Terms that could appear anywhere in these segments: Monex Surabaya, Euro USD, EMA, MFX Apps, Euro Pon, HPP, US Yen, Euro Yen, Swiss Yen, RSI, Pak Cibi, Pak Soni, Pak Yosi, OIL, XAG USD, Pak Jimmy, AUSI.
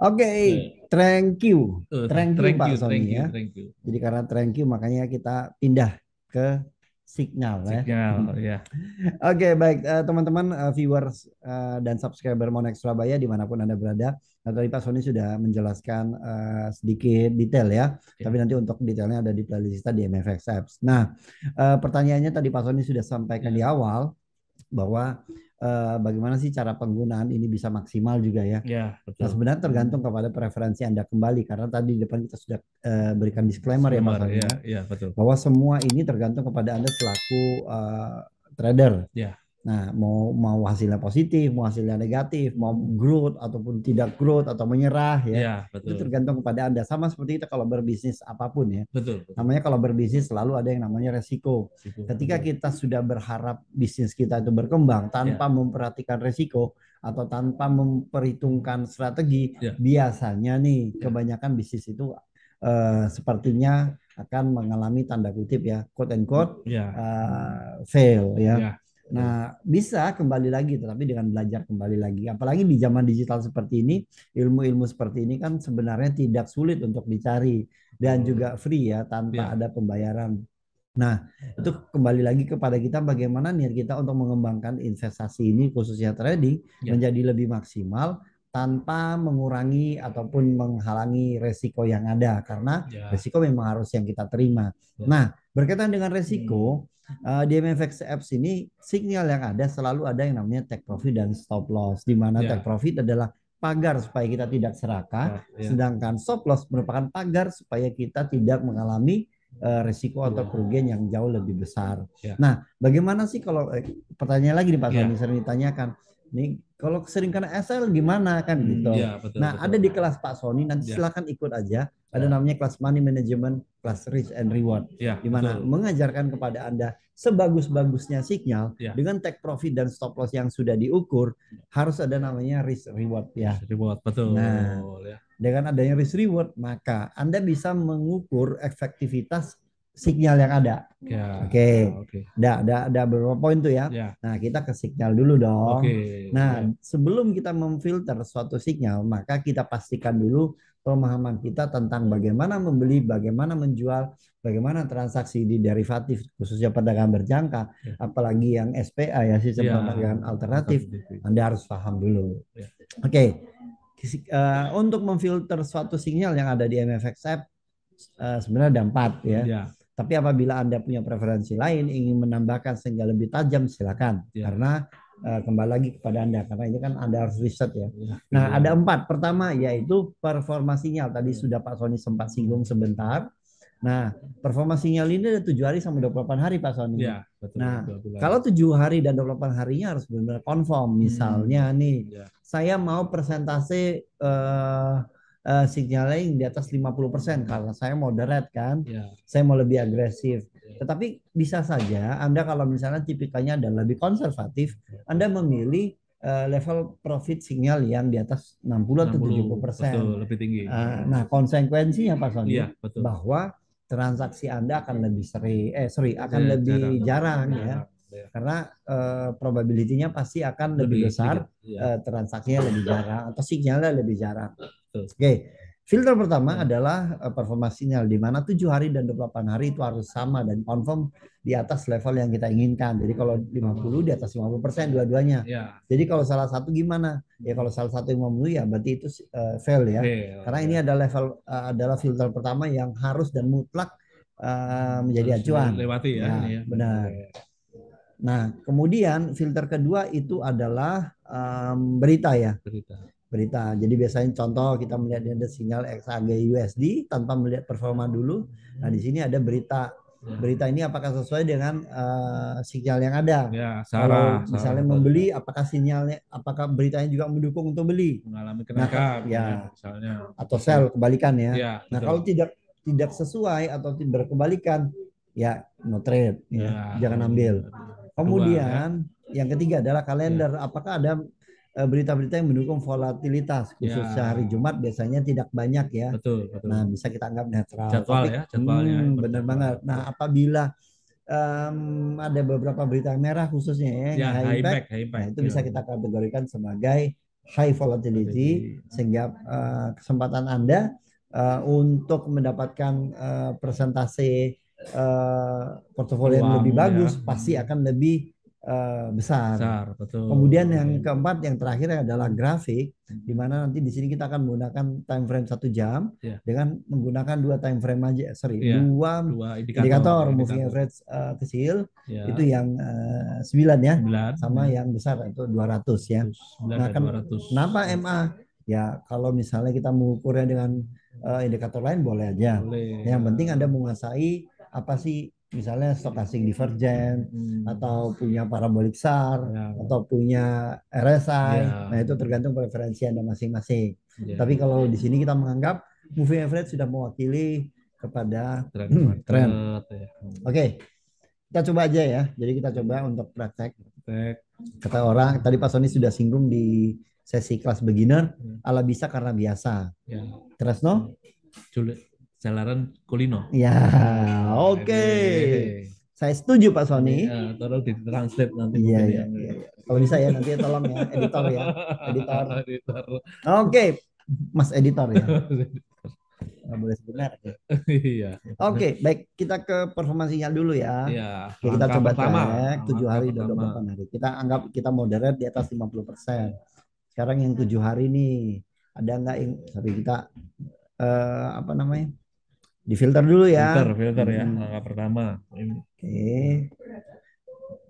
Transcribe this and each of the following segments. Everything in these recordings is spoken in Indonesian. Oke, okay. Thank you Pak Soni ya. Jadi karena thank you makanya kita pindah ke signal ya. Oke, baik teman-teman viewers dan subscriber Monex Surabaya dimanapun Anda berada. Nah, tadi Pak Soni sudah menjelaskan sedikit detail ya. Tapi nanti untuk detailnya ada di playlist kita di MFX Apps. Nah, pertanyaannya tadi Pak Soni sudah sampaikan di awal bahwa bagaimana sih cara penggunaan ini bisa maksimal juga ya. Betul. Nah, sebenarnya tergantung kepada preferensi Anda kembali karena tadi di depan kita sudah berikan disclaimer ya Mas Soni. Iya, betul. Bahwa semua ini tergantung kepada Anda selaku trader. Nah, mau hasilnya positif, mau hasilnya negatif, mau growth ataupun tidak growth atau menyerah ya. Betul. Itu tergantung kepada Anda. Sama seperti kita kalau berbisnis apapun ya. Betul. Namanya kalau berbisnis selalu ada yang namanya resiko. Ketika kita sudah berharap bisnis kita itu berkembang tanpa memperhatikan resiko atau tanpa memperhitungkan strategi, biasanya nih kebanyakan bisnis itu sepertinya akan mengalami tanda kutip ya, quote and quote fail ya. Nah, bisa kembali lagi tetapi dengan belajar kembali lagi. Apalagi di zaman digital seperti ini, ilmu-ilmu seperti ini kan sebenarnya tidak sulit untuk dicari dan juga free ya tanpa ada pembayaran. Nah, itu kembali lagi kepada kita bagaimana niat kita untuk mengembangkan investasi ini khususnya trading menjadi lebih maksimal tanpa mengurangi ataupun menghalangi resiko yang ada karena resiko memang harus yang kita terima. Nah, berkaitan dengan resiko di MFX Apps ini signal yang ada selalu ada yang namanya take profit dan stop loss. Di mana take profit adalah pagar supaya kita tidak serakah, sedangkan stop loss merupakan pagar supaya kita tidak mengalami resiko atau kerugian yang jauh lebih besar. Nah, bagaimana sih kalau pertanyaan lagi nih Pak Soni sering ditanyakan, nih kalau sering kena SL gimana kan gitu. Betul. Ada di kelas Pak Soni nanti silakan ikut aja. Ada namanya kelas money management, kelas risk and reward, di mana mengajarkan kepada Anda sebagus-bagusnya signal dengan take profit dan stop loss yang sudah diukur harus ada namanya risk reward ya. Risk reward, betul. Nah, dengan adanya risk reward maka Anda bisa mengukur efektivitas signal yang ada. Oke. Ada beberapa poin tuh ya. Nah, kita ke signal dulu dong. Nah, sebelum kita memfilter suatu signal, maka kita pastikan dulu pemahaman kita tentang bagaimana membeli, bagaimana menjual, bagaimana transaksi di derivatif khususnya perdagangan berjangka, apalagi yang SPA ya, sistem perdagangan alternatif. Anda harus paham dulu. Oke. Untuk memfilter suatu signal yang ada di MFX App sebenarnya ada 4 ya. Tapi apabila Anda punya preferensi lain ingin menambahkan sehingga lebih tajam silakan karena kembali lagi kepada Anda karena ini kan Anda harus riset ya. Nah, ada 4. Pertama yaitu performa sinyal. Tadi sudah Pak Soni sempat singgung sebentar. Nah, performa sinyal ini ada 7 hari sama 28 hari Pak Soni. Betul. Kalau 7 hari dan 28 harinya harus benar-benar konform. Misalnya nih saya mau persentase signalnya yang di atas 50% karena saya moderate kan, saya mau lebih agresif. Tetapi bisa saja Anda kalau misalnya tipikalnya adalah lebih konservatif, Anda memilih level profit signal yang di atas 60 atau 70%. Betul, lebih tinggi. Nah, konsekuensinya Pak Soni bahwa transaksi Anda akan lebih lebih jarang ya. Karena probability-nya pasti akan lebih besar, transaksinya lebih jarang atau signalnya lebih jarang. Oke, filter pertama adalah performa sinyal di mana 7 hari dan 28 hari itu harus sama dan confirm di atas level yang kita inginkan. Jadi kalau 50 di atas 50% dua-duanya. Jadi kalau salah satu gimana? Ya kalau salah satu yang memenuhi ya berarti itu fail ya. Karena ini adalah level adalah filter pertama yang harus dan mutlak menjadi acuan. Lewati ya. Benar. Nah, kemudian filter kedua itu adalah berita ya. Berita. Jadi biasanya contoh kita melihat ada sinyal XAG USD tanpa melihat performa dulu. Nah, di sini ada berita. Berita ini apakah sesuai dengan sinyal yang ada? Kalau misalnya membeli, apakah sinyalnya, apakah beritanya juga mendukung untuk beli? Mengalami kenaikan, misalnya. Atau sell kebalikan ya. Nah, kalau tidak sesuai atau tidak berkebalikan, ya no trade. Jangan ambil. Kemudian yang ketiga adalah kalender. Apakah ada berita-berita yang mendukung volatilitas khususnya hari Jumat biasanya tidak banyak ya. Betul. Nah, bisa kita anggap netral. Jadwal ya, jadwalnya. Benar banget. Nah, apabila ada beberapa berita merah khususnya ya, high impact, nah, itu bisa kita kategorikan sebagai high volatility, sehingga kesempatan Anda untuk mendapatkan persentase portofolio yang lebih bagus pasti akan lebih besar. Betul. Kemudian yang keempat, yang terakhir adalah grafik, di mana nanti di sini kita akan menggunakan time frame 1 jam dengan menggunakan dua indikator moving average kecil itu yang 9 ya, 9. Sama yang besar itu 200 ya. 9, nah, 200. Kenapa MA? Ya kalau misalnya kita mengukurnya dengan indikator lain boleh aja. Boleh. Yang penting Anda menguasai apa sih? Misalnya stochastic divergence atau punya parabolic SAR atau punya RSI. Nah, itu tergantung preferensi Anda masing-masing. Tapi kalau di sini kita menganggap moving average sudah mewakili kepada trend. Oke. Kita coba aja ya. Jadi kita coba untuk praktek. Kata orang tadi Pak Soni sudah singgung di sesi kelas beginner, ala bisa karena biasa. Tresno? Jalaran kulino. Ya, oke. Saya setuju Pak Soni. Ya, tolong ditranslate nanti. Iya. Kalau bisa ya nanti tolong ya editor ya. Editor. Oke, Mas editor ya. Nggak boleh sebenarnya. Iya. Oke, baik, kita ke performasinya dulu ya. Iya. Kita coba tarik 7 hari dan 28 hari. Kita anggap kita moderate di atas 50%. Sekarang yang 7 hari nih, ada nggak yang tapi kita apa namanya? Difilter dulu ya. Filter ya. Langkah pertama. Oke.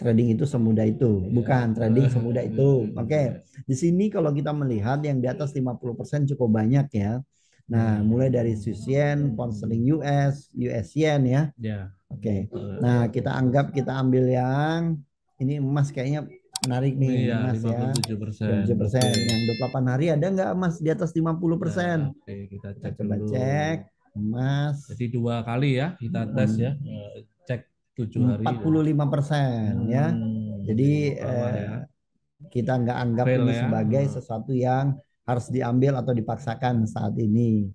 Trading itu semudah itu. Bukan trading semudah itu. Oke. Di sini kalau kita melihat yang di atas 50% cukup banyak ya. Nah, mulai dari Swiss Yen, Pound Sterling US, US Yen ya. Oke. Nah, kita anggap kita ambil yang ini emas kayaknya menarik nih emas ya. 57%. Yang 28 hari ada nggak emas di atas 50%? Oke, kita coba cek. Mas, jadi 2 kali ya kita tes ya, cek 7 hari 45% ya. Jadi kita nggak anggap ini sebagai sesuatu yang harus diambil atau dipaksakan saat ini.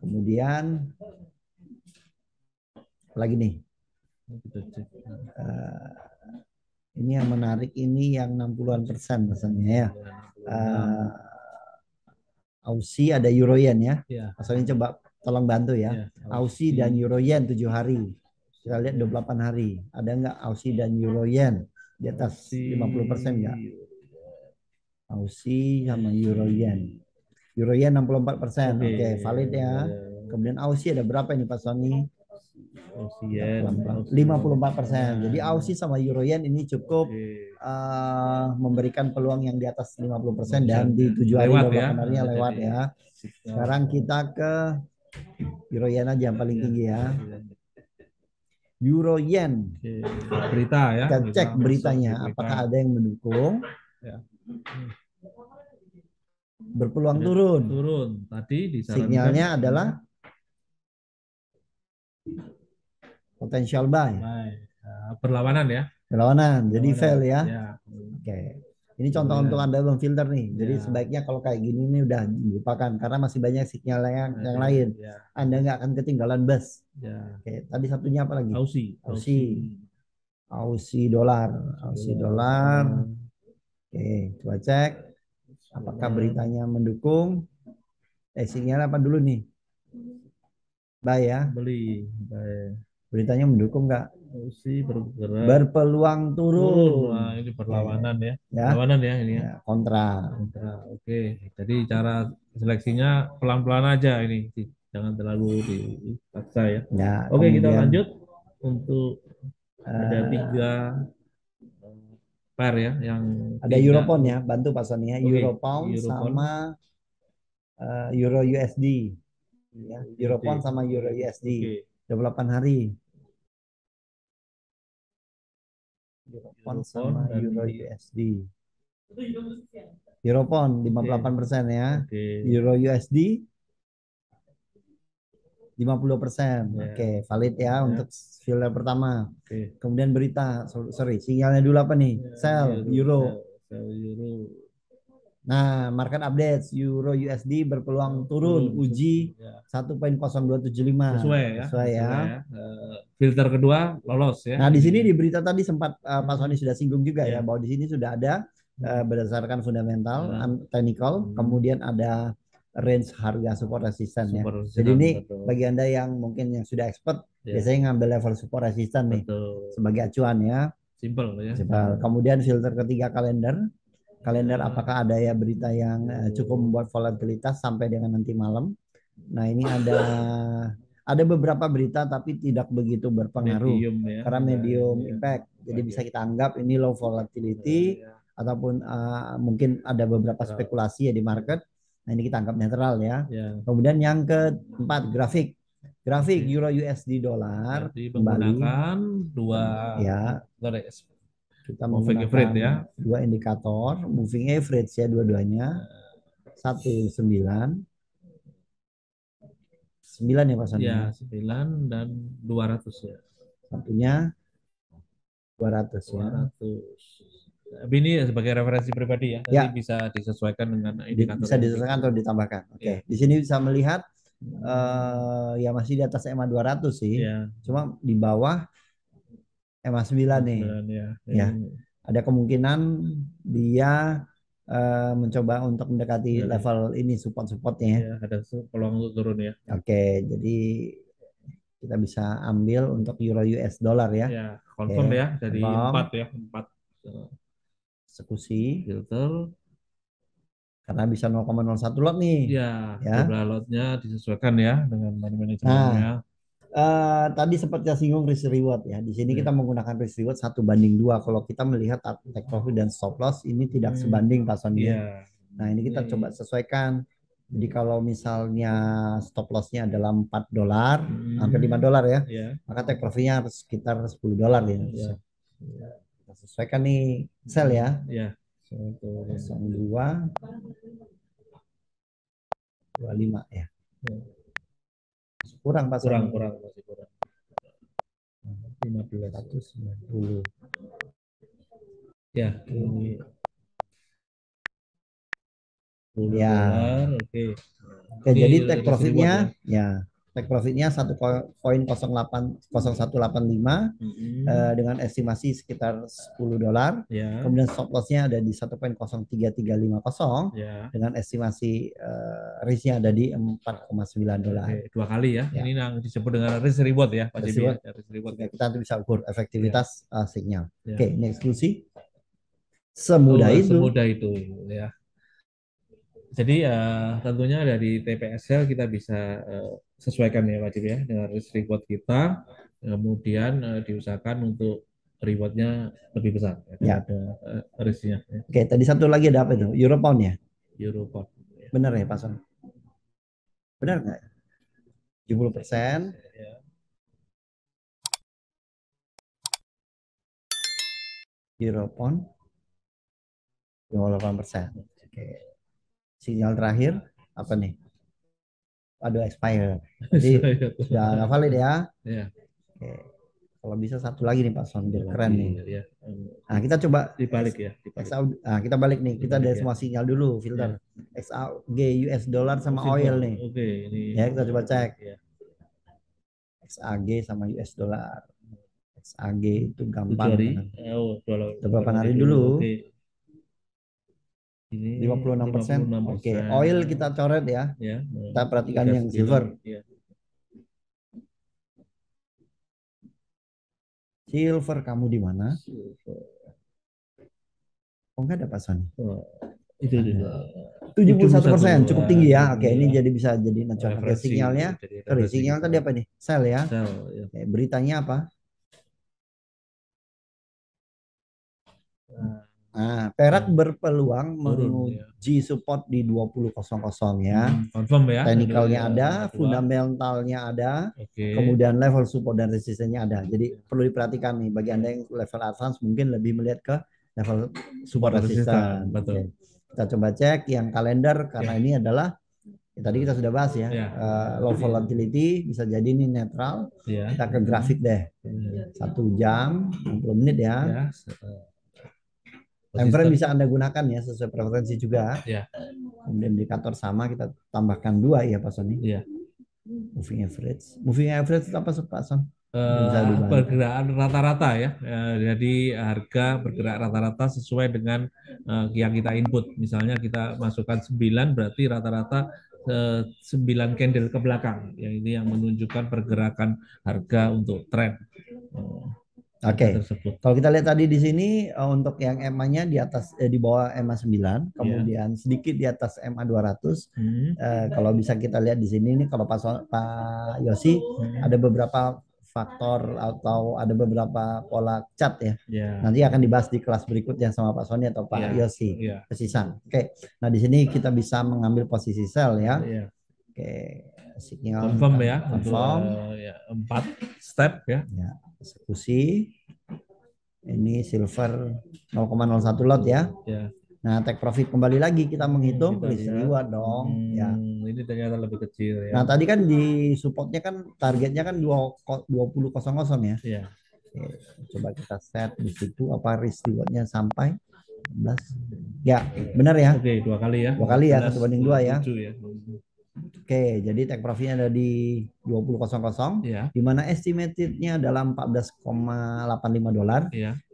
Kemudian lagi nih, ini yang menarik, ini yang 60-an% rasanya ya. AUSI ada Euro Yen ya. Maksudnya coba tolong bantu ya. AUSI dan Euro Yen 7 hari. Kita lihat 28 hari. Ada nggak AUSI dan Euro Yen di atas 50% nggak? AUSI sama Euro Yen. Euro Yen 64%. Oke, valid ya. Kemudian AUSI ada berapa ini Pak Soni? AUSI 54%. Jadi AUSI sama Euro Yen ini cukup memberikan peluang yang di atas 50% dan di 7 hari beberapa lewat ya. Sekarang kita ke Euro Yen aja yang paling tinggi ya. Euro Yen. Berita ya. Kita cek beritanya apakah ada yang mendukung. Berpeluang turun. Tadi disarankan sinyalnya adalah potensial buy. Berlawanan ya. Jadi fail ya. Oke. Ini contoh untuk Anda memfilter nih. Jadi sebaiknya kalau kayak gini nih udah dilupakan karena masih banyak sinyal yang lain. Anda nggak akan ketinggalan bus. Oke, tadi satunya apa lagi? AUSI dolar. Oke, coba cek apakah beritanya mendukung. Sinyal apa dulu nih? Buy ya. Beli. Beritanya mendukung nggak? AUSI berpeluang turun. Nah, ini perlawanan ya. Perlawanan ya ini. Ya, kontra. Oke. Jadi cara seleksinya pelan-pelan aja ini. Jangan terlalu dipaksa ya. Oke, kita lanjut untuk ada 3 pair ya yang ada Euro Pon ya. Bantu Pak Soni ya. Euro Pound sama Euro USD. Ya, Euro Pon sama Euro USD. 28 hari. Euro Pon sama Euro USD. Euro Pon 58% ya. Euro USD 50%. Oke, valid ya untuk filter pertama. Kemudian berita, sinyalnya dulu apa nih? Sell Euro. Nah, market update Euro USD berpeluang turun, uji 1.0275. Sesuai ya. Filter kedua lolos ya. Nah, di sini di berita tadi sempat Pak Soni sudah singgung juga ya bahwa di sini sudah ada berdasarkan fundamental, technical, kemudian ada range harga support resistance ya. Jadi ini betul. Bagi Anda yang mungkin yang sudah expert biasanya ngambil level support resistance nih sebagai acuan ya. Simple ya. Simple. Kemudian filter ketiga kalender. Kalender apakah ada ya berita yang cukup membuat volatilitas sampai dengan nanti malam. Nah, ini ada beberapa berita tapi tidak begitu berpengaruh medium, ya. Karena medium impact. Jadi bisa kita anggap ini low volatility ataupun mungkin ada beberapa spekulasi ya di market. Nah, ini kita anggap netral ya. Kemudian yang keempat grafik Euro USD dollar menggunakan kita menggunakan dua indikator moving average ya dua-duanya 1,9 ya Pak Soni. Ya 9 dan 200 ya. Satunya 200 ya. 200. Ini sebagai referensi pribadi ya, jadi bisa disesuaikan dengan indikator. Bisa disesuaikan atau ditambahkan. Oke, di sini bisa melihat ya masih di atas EMA 200 sih, cuma di bawah EMA 9 nih. Ya, ada kemungkinan dia mencoba untuk mendekati level ini support-supportnya. Ya, ada peluang untuk turun ya. Oke, jadi kita bisa ambil untuk Euro US dollar ya. Ya, confirm ya dari 4 ya 4. Eksekusi filter karena bisa 0,01 lot nih jumlah lotnya disesuaikan ya dengan money managementnya. Tadi seperti saya singgung risk reward ya, di sini kita menggunakan risk reward 1:2 kalau kita melihat take profit dan stop loss ini tidak sebanding Pak Soni. Nah ini kita coba sesuaikan, jadi kalau misalnya stop lossnya adalah 4 dolar hampir 5 dolar ya maka take profitnya harus sekitar 10 dolar ya. Sesuaikan nih sel ya. Iya. 1,225 ya. Kurang Pak. Kurang masih kurang. 1590. Ya, ini. Ya. Oke. Oke, jadi take profitnya ya. Take profitnya 1,08085 dengan estimasi sekitar 10 dolar. Kemudian stop lossnya ada di 1,03350 dengan estimasi risknya ada di 4,9 dolar. Dua kali ya. Ini yang disebut dengan risk reward ya Pak Cibi. Kita bisa ukur efektivitas signal. Oke, ini eksklusi. Semudah itu ya. Jadi tentunya dari TPSL kita bisa sesuaikan ya wajib ya dengan risk reward kita, kemudian diusahakan untuk rewardnya lebih besar ya, ada risknya. Ya. Oke, tadi satu lagi ada apa itu? Euro Pon ya? Euro Pon. Ya. Benar ya Pak Son? Benar nggak? 70%. Euro Pon 28%. Oke. Sinyal terakhir apa nih? Aduh expire. Jadi sudah nggak valid ya. Oke. Kalau bisa satu lagi nih Pak Son, keren nih. Nah kita coba dibalik ya. Nah kita balik nih. Kita dari semua sinyal dulu filter. XAG US dollar sama oil nih. Oke. Ya kita coba cek. XAG sama US dollar. XAG itu gampang. Beberapa hari dulu. Ini 56%. Oke, oil kita coret ya. Kita perhatikan yang silver. Silver kamu di mana? Oh enggak ada Pak Soni. Itu 71%, cukup tinggi ya. Oke, ini jadi bisa jadi natural. Oke, sinyalnya. Sinyal tadi apa nih? Sell ya. Oke, beritanya apa? Nah, perak berpeluang menuju support di 20.00 ya. Confirm ya. Teknikalnya ada, fundamentalnya ada, kemudian level support dan resistennya ada. Jadi perlu diperhatikan nih bagi Anda yang level advance mungkin lebih melihat ke level support resistance. Betul. Kita coba cek yang kalender karena ini adalah tadi kita sudah bahas ya. Low volatility bisa jadi ini netral. Kita ke grafik deh. 1 jam 60 menit ya. Template bisa Anda gunakan ya sesuai preferensi juga. Kemudian indikator sama kita tambahkan 2 ya Pak Soni. Moving average itu apa Pak Soni? pergerakan rata-rata ya. Jadi harga bergerak rata-rata sesuai dengan yang kita input. Misalnya kita masukkan 9 berarti rata-rata 9 candle ke belakang. Yang ini yang menunjukkan pergerakan harga untuk trend. Oke. Okay. Kalau kita lihat tadi di sini untuk yang EMA-nya di atas di bawah EMA 9, kemudian sedikit di atas EMA 200. Kalau bisa kita lihat di sini ini kalau Pak Yosi ada beberapa faktor atau ada beberapa pola cat ya. Nanti akan dibahas di kelas berikutnya sama Pak Soni atau Pak Yosi. Posisian. Oke. Okay. Nah, di sini kita bisa mengambil posisi sell ya. Oke. Okay. Signal confirm ya. Confirm. 4 step ya. Eksekusi. Ini silver 0,01 lot ya. Nah, take profit kembali lagi kita menghitung reward dong. Ini ternyata lebih kecil ya. Nah, tadi kan di supportnya kan targetnya kan 20.00 ya. Oke, coba kita set di situ apa risk rewardnya sampai 16. Ya, benar ya? Oke, dua kali ya. Dua kali ya, 1:2 ya. Oke, jadi take profitnya ada di 20.00, di mana estimatednya dalam 14,85 dolar.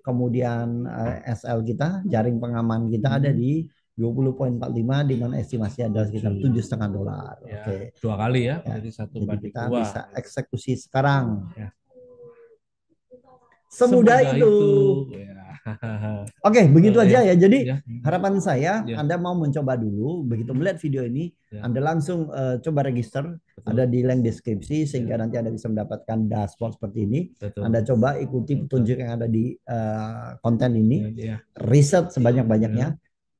Kemudian SL kita, jaring pengaman kita ada di 20.45 dengan estimasi adalah sekitar 7,5 dolar. Oke. Dua kali ya, jadi 1/2. Kita bisa eksekusi sekarang. Semudah itu. Oke, begitu aja ya. Jadi harapan saya Anda mau mencoba dulu, begitu melihat video ini Anda langsung coba register. Ada di link deskripsi sehingga nanti Anda bisa mendapatkan dashboard seperti ini. Anda coba ikuti petunjuk yang ada di konten ini. Riset sebanyak-banyaknya.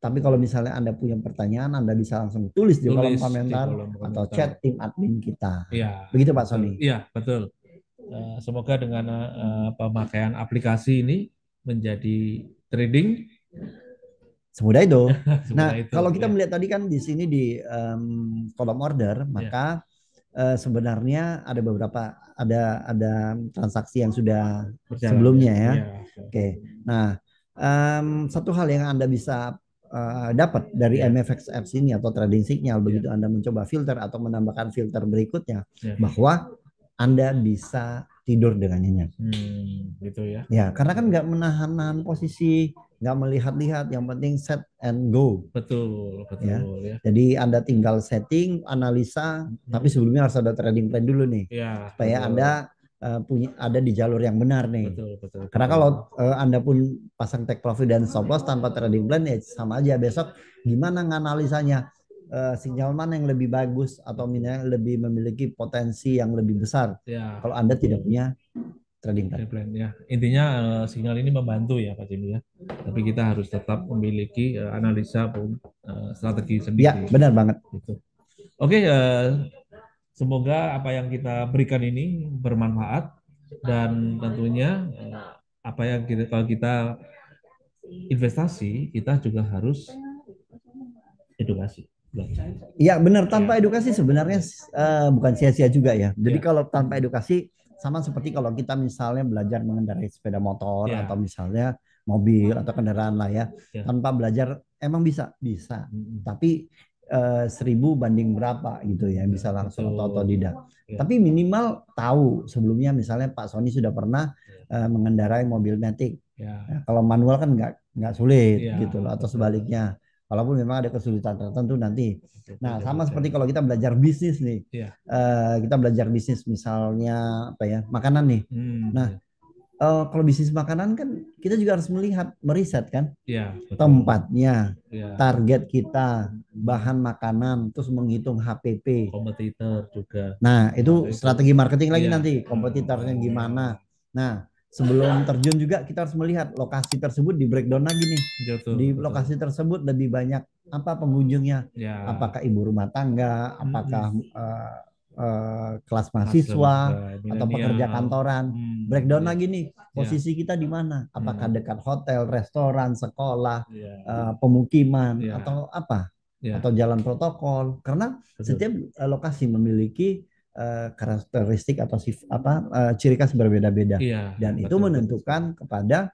Tapi kalau misalnya Anda punya pertanyaan, Anda bisa langsung tulis di kolom komentar atau chat tim admin kita. Begitu Pak Soni. Iya, betul. Semoga dengan pemakaian aplikasi ini menjadi trading semudah itu. Semudah itu. Kalau kita melihat tadi kan di sini di kolom order, maka sebenarnya ada beberapa ada transaksi yang sudah berjalan sebelumnya ya. Oke. Nah, satu hal yang Anda bisa dapat dari MFX Apps ini atau trading signal begitu Anda mencoba filter atau menambahkan filter berikutnya bahwa Anda bisa tidur dengan nyenyak. Gitu ya. Ya, karena kan nggak menahan posisi, nggak melihat-lihat, yang penting set and go. Betul ya. Jadi Anda tinggal setting, analisa, tapi sebelumnya harus ada trading plan dulu nih. Supaya Anda ada di jalur yang benar nih. Betul. Karena kalau Anda pun pasang take profit dan stop loss tanpa trading plan ya sama aja, besok gimana nganalisanya? Sinyal mana yang lebih bagus atau misalnya lebih memiliki potensi yang lebih besar kalau Anda tidak punya trading plan. Intinya sinyal ini membantu ya Pak Jimmy ya, tapi kita harus tetap memiliki analisa strategi sendiri. Benar banget. Oke, semoga apa yang kita berikan ini bermanfaat dan tentunya apa yang kita, kalau kita investasi kita juga harus edukasi. Iya benar, tanpa edukasi sebenarnya bukan sia-sia juga ya. Jadi kalau tanpa edukasi sama seperti kalau kita misalnya belajar mengendarai sepeda motor atau misalnya mobil atau kendaraan lah ya. Tanpa belajar emang bisa, tapi 1000 banding berapa gitu ya, bisa langsung atau tidak. Tapi minimal tahu sebelumnya misalnya Pak Soni sudah pernah mengendarai mobil matic. Nah, kalau manual kan nggak sulit gitu loh, atau sebaliknya. Walaupun memang ada kesulitan tertentu nanti. Nah, sama seperti kalau kita belajar bisnis nih, kita belajar bisnis misalnya apa ya, makanan nih. Nah, kalau bisnis makanan kan kita juga harus melihat, meriset kan, tempatnya, target kita, bahan makanan, terus menghitung HPP, kompetitor juga. Nah, itu strategi marketing lagi nanti, kompetitornya gimana. Nah, sebelum terjun juga kita harus melihat lokasi tersebut di breakdown lagi nih. Di lokasi tersebut lebih banyak apa pengunjungnya? Apakah ibu rumah tangga? Apakah kelas mahasiswa atau pekerja kantoran? Breakdown lagi nih posisi kita di mana? Apakah dekat hotel, restoran, sekolah, pemukiman atau apa? Atau jalan protokol? Karena setiap lokasi memiliki karakteristik atau ciri khas berbeda-beda dan itu menentukan kepada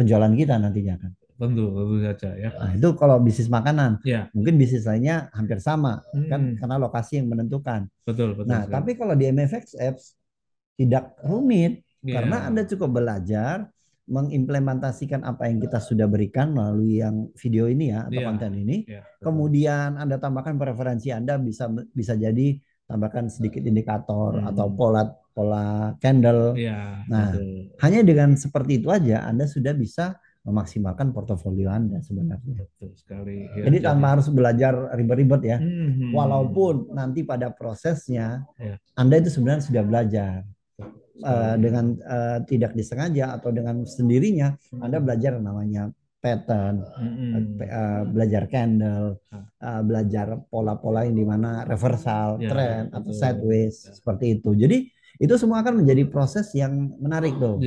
penjualan kita nantinya kan. Tentu saja ya. Nah, itu kalau bisnis makanan, mungkin bisnis lainnya hampir sama kan karena lokasi yang menentukan. Betul. Nah, tapi kalau di MFX Apps tidak rumit, karena Anda cukup belajar mengimplementasikan apa yang kita sudah berikan melalui yang video ini ya, atau konten ini. Kemudian Anda tambahkan preferensi Anda, bisa jadi tambahkan sedikit indikator atau pola candle. Hanya dengan seperti itu aja Anda sudah bisa memaksimalkan portofolio Anda sebenarnya. Betul sekali. Jadi tanpa harus belajar ribet-ribet ya. Walaupun nanti pada prosesnya Anda itu sebenarnya sudah belajar. Dengan tidak disengaja atau dengan sendirinya Anda belajar namanya pattern, belajar candle, belajar pola-pola yang dimana reversal, trend atau sideways seperti itu. Jadi itu semua akan menjadi proses yang menarik tuh.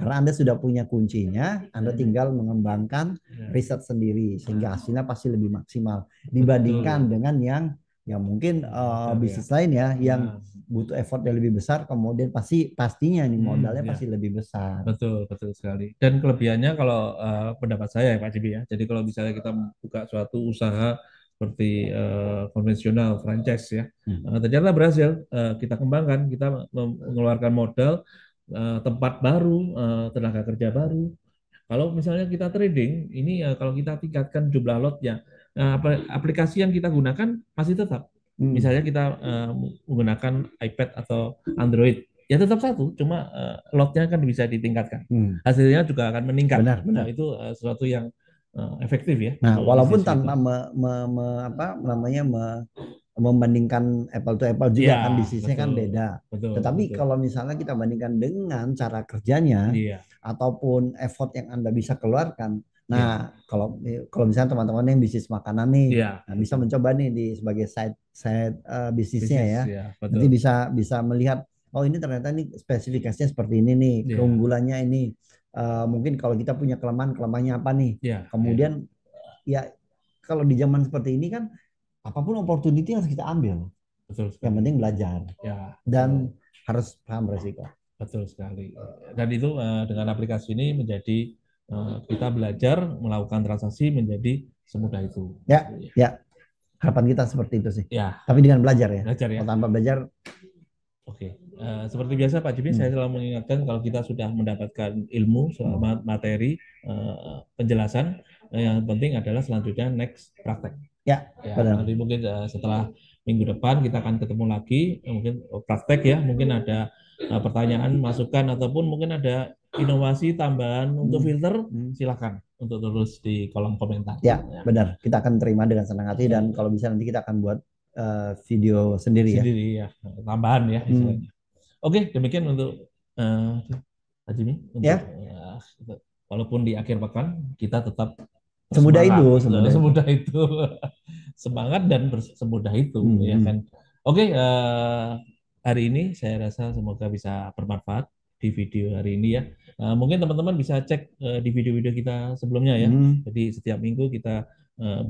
Karena Anda sudah punya kuncinya, Anda tinggal mengembangkan riset sendiri sehingga hasilnya pasti lebih maksimal dibandingkan dengan yang mungkin bisnis lain ya, yang butuh effort yang lebih besar, kemudian pastinya nih modalnya pasti lebih besar. Betul sekali. Dan kelebihannya kalau pendapat saya ya Pak Cibi ya, jadi kalau misalnya kita buka suatu usaha seperti konvensional franchise ya, ternyata berhasil kita kembangkan, kita mengeluarkan modal, tempat baru, tenaga kerja baru. Kalau misalnya kita trading ini, kalau kita tingkatkan jumlah lotnya, aplikasi yang kita gunakan masih tetap. Misalnya kita menggunakan iPad atau Android, ya tetap satu, cuma lotnya kan bisa ditingkatkan. Hasilnya juga akan meningkat. Benar. Nah, itu sesuatu yang efektif ya. Nah, walaupun tanpa membandingkan apple to apple juga kan bisnisnya kan beda. Tetapi kalau misalnya kita bandingkan dengan cara kerjanya ataupun effort yang Anda bisa keluarkan. Nah, kalau misalnya teman-teman yang bisnis makanan nih, bisa mencoba nih sebagai side bisnisnya ya. Nanti bisa melihat, oh ini ternyata ini spesifikasinya seperti ini nih, keunggulannya ini. Mungkin kalau kita punya kelemahannya apa nih? Kemudian ya kalau di zaman seperti ini kan, apapun opportunity yang harus kita ambil. Betul sekali. Yang penting belajar dan harus paham resiko. Betul sekali. Dan itu dengan aplikasi ini menjadi kita belajar melakukan transaksi menjadi semudah itu. Ya. Harapan kita seperti itu sih. Tapi dengan belajar ya. Kalau tanpa belajar. Oke. Seperti biasa Pak Jimmy, saya selalu mengingatkan kalau kita sudah mendapatkan ilmu, materi, penjelasan, yang penting adalah selanjutnya next praktek. Benar. Nanti mungkin setelah minggu depan kita akan ketemu lagi, mungkin praktek ya, mungkin ada pertanyaan, masukan, ataupun mungkin ada inovasi tambahan untuk filter, silakan untuk tulis di kolom komentar. Benar. Kita akan terima dengan senang hati, dan kalau bisa nanti kita akan buat video sendiri ya. Tambahan ya istilahnya. Oke, demikian untuk Pak Jimmy. Walaupun di akhir pekan kita tetap semudah itu. Semangat dan semudah itu ya kan. Oke, hari ini saya rasa semoga bisa bermanfaat di video hari ini ya. Mungkin teman-teman bisa cek di video-video kita sebelumnya ya. Jadi setiap minggu kita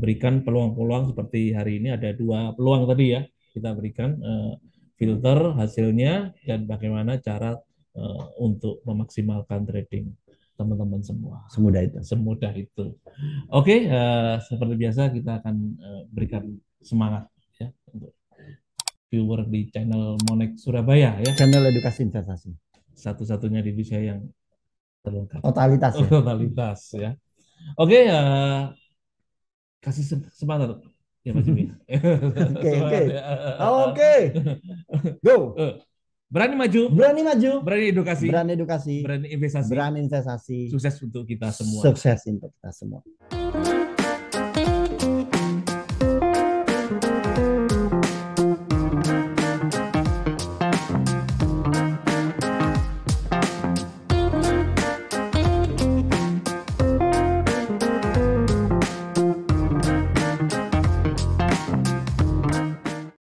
berikan peluang-peluang, seperti hari ini ada 2 peluang tadi ya. Kita berikan filter hasilnya dan bagaimana cara untuk memaksimalkan trading teman-teman semua. Semudah itu. Oke, seperti biasa kita akan berikan semangat ya untuk viewer di channel Monex Surabaya ya. Channel edukasi investasi. Satu-satunya di Indonesia yang terlengkap. Totalitas ya. Oke, kasih semangat ya Pak Jimmy. Oke. Go. Berani maju. Berani edukasi. Berani investasi. Sukses untuk kita semua.